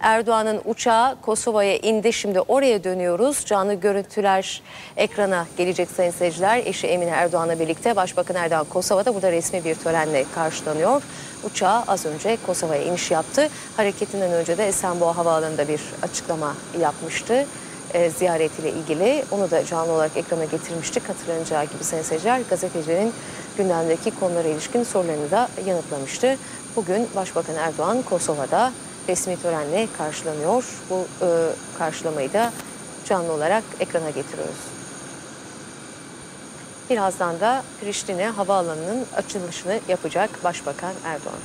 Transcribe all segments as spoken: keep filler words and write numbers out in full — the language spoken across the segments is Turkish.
Erdoğan'ın uçağı Kosova'ya indi. Şimdi oraya dönüyoruz. Canlı görüntüler ekrana gelecek sayın seyirciler. Eşi Emine Erdoğan'la birlikte Başbakan Erdoğan Kosova'da burada resmi bir törenle karşılanıyor. Uçağı az önce Kosova'ya iniş yaptı. Hareketinden önce de Esenboğa Havaalanı'nda bir açıklama yapmıştı. E, ziyaretiyle ilgili. Onu da canlı olarak ekrana getirmiştik. Hatırlanacağı gibi sayın seyirciler, gazetecilerin gündemdeki konulara ilişkin sorularını da yanıtlamıştı. Bugün Başbakan Erdoğan Kosova'da resmi törenle karşılanıyor. Bu e, karşılamayı da canlı olarak ekrana getiriyoruz. Birazdan da Priştine Havaalanı'nın açılışını yapacak Başbakan Erdoğan.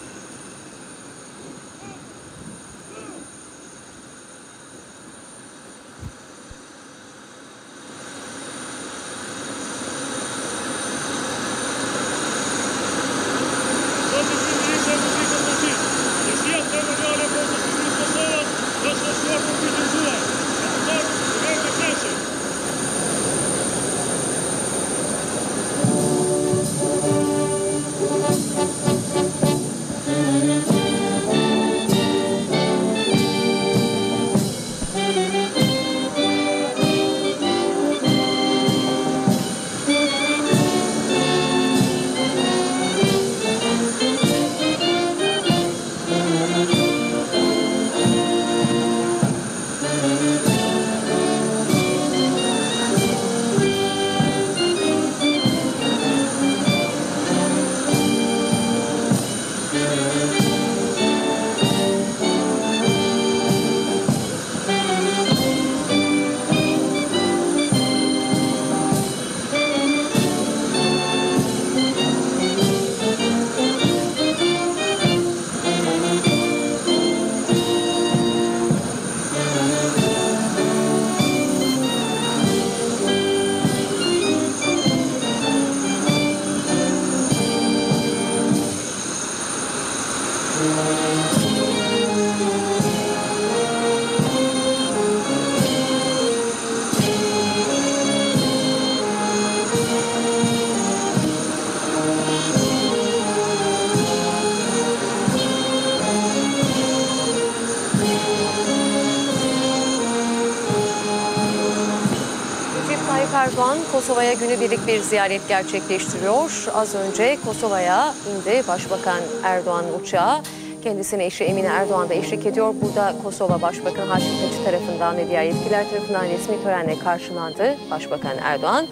Erdoğan Kosova'ya günübirlik bir ziyaret gerçekleştiriyor. Az önce Kosova'ya indi Başbakan Erdoğan uçağı. Kendisine eşi Emine Erdoğan da eşlik ediyor. Burada Kosova Başbakanı Haşim Thaçi tarafından ve diğer yetkililer tarafından resmi törenle karşılandı Başbakan Erdoğan.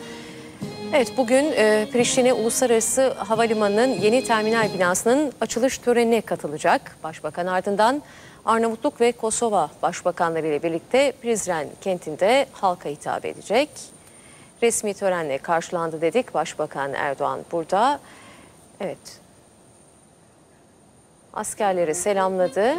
Evet, bugün e, Priştine Uluslararası Havalimanı'nın yeni terminal binasının açılış törenine katılacak Başbakan. Ardından Arnavutluk ve Kosova Başbakanları ile birlikte Prizren kentinde halka hitap edecek. Resmi törenle karşılandı dedik. Başbakan Erdoğan burada. Evet. Askerleri selamladı.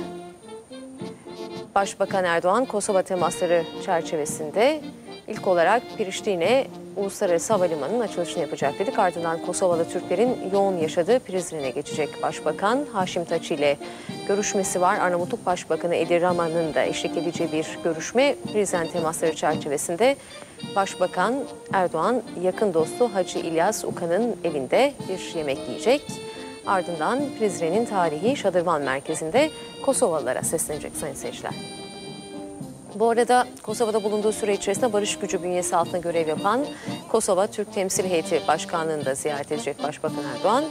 Başbakan Erdoğan Kosova temasları çerçevesinde ilk olarak Priştine Uluslararası Havalimanı'nın açılışını yapacak dedik. Ardından Kosovalı Türklerin yoğun yaşadığı Prizren'e geçecek Başbakan. Haşim Thaçi ile görüşmesi var. Arnavutluk Başbakanı Edi Ramani'nin da eşlik edeceği bir görüşme. Prizren temasları çerçevesinde Başbakan Erdoğan yakın dostu Hacı İlyas Uka'nın evinde bir yemek yiyecek. Ardından Prizren'in tarihi Şadırvan Merkezi'nde Kosovalılara seslenecek sayın seyirciler. Bu arada Kosova'da bulunduğu süre içerisinde barış gücü bünyesi altında görev yapan Kosova Türk Temsil Heyeti Başkanlığı'nı da ziyaret edecek Başbakan Erdoğan.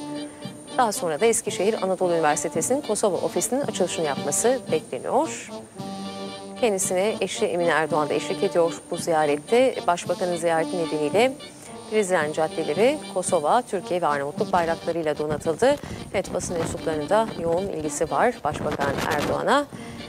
Daha sonra da Eskişehir Anadolu Üniversitesi'nin Kosova ofisinin açılışını yapması bekleniyor. Kendisine eşi Emine Erdoğan da eşlik ediyor bu ziyarette. Başbakanın ziyareti nedeniyle Prizren caddeleri Kosova, Türkiye ve Arnavutluk bayraklarıyla donatıldı. Evet, basın mensuplarının da yoğun ilgisi var Başbakan Erdoğan'a.